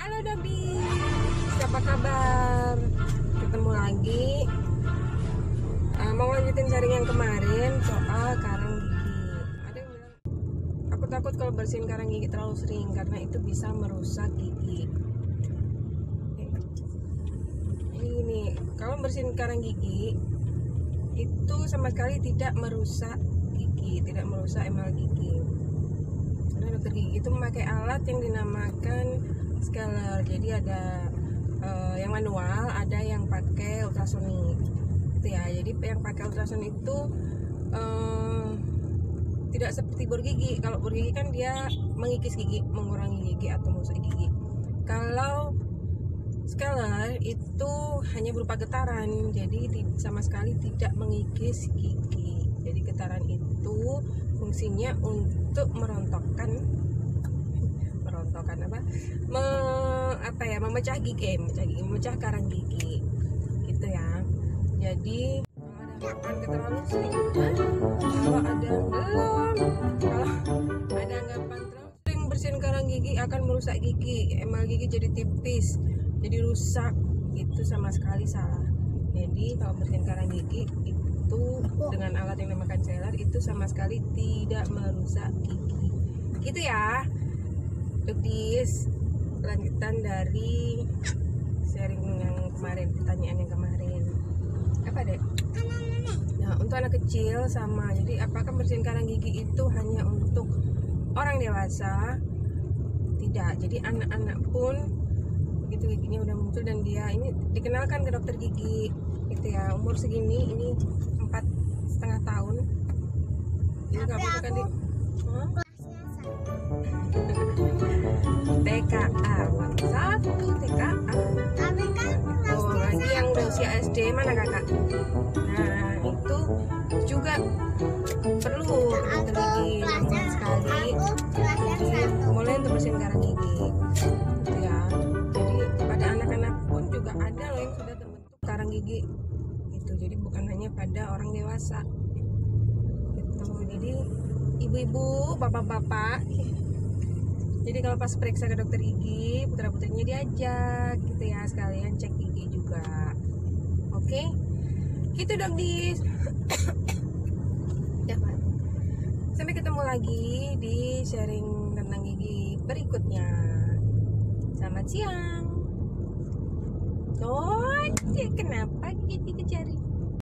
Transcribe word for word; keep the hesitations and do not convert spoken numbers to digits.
Halo Dambi, apa kabar? Ketemu lagi. Uh, mau lanjutin sharing yang kemarin soal karang gigi. Ada yang bilang aku takut kalau bersihin karang gigi terlalu sering karena itu bisa merusak gigi. Ini gini, kalau bersihin karang gigi itu sama sekali tidak merusak gigi, tidak merusak emal gigi. Nah, dokter gigi itu memakai alat yang dinamakan scaler. Jadi ada uh, yang manual, ada yang pakai ultrasonik. Itu ya. Jadi yang pakai ultrasonik itu uh, tidak seperti bor gigi. Kalau bor gigi kan dia mengikis gigi, mengurangi gigi atau merusak gigi. Kalau scaler itu hanya berupa getaran, jadi sama sekali tidak mengikis gigi. Jadi getaran itu fungsinya untuk merontokkan, merontokkan apa? Me, apa ya? Memecah gigi, memecah gigi, memecah karang gigi, gitu ya. Jadi kalau ada keterlaluan sedikit, kalau ada belum, kalau ada anggapan terlalu sering bersihin karang gigi akan merusak gigi, emal gigi jadi tipis. Jadi rusak, itu sama sekali salah. Jadi kalau bersihin karang gigi itu dengan alat yang dinamakan scaler itu sama sekali tidak merusak gigi. Gitu ya. Lukis lanjutan dari sharing yang kemarin, pertanyaan yang kemarin. Apa, Dek? Nah, untuk anak kecil sama. Jadi apakah bersihin karang gigi itu hanya untuk orang dewasa? Tidak. Jadi anak-anak pun gitu, giginya udah muncul dan dia ini dikenalkan ke dokter gigi gitu ya. Umur segini ini empat setengah tahun ini nggak apa-apa kan di huh? T K A satu T K A oh ini yang udah usia S D mana kakak? Nah itu juga perlu dokter gigi sekali mulai untuk bersihin karang gigi gitu ya. Ada loh yang sudah terbentuk karang gigi itu, jadi bukan hanya pada orang dewasa gitu. Jadi ibu-ibu, bapak-bapak, jadi kalau pas periksa ke dokter gigi putra-putrinya diajak gitu ya, sekalian cek gigi juga. Oke okay? Gitu dong bis. Sampai ketemu lagi di sharing tentang gigi berikutnya. Selamat siang. Oh, kenapa gitu?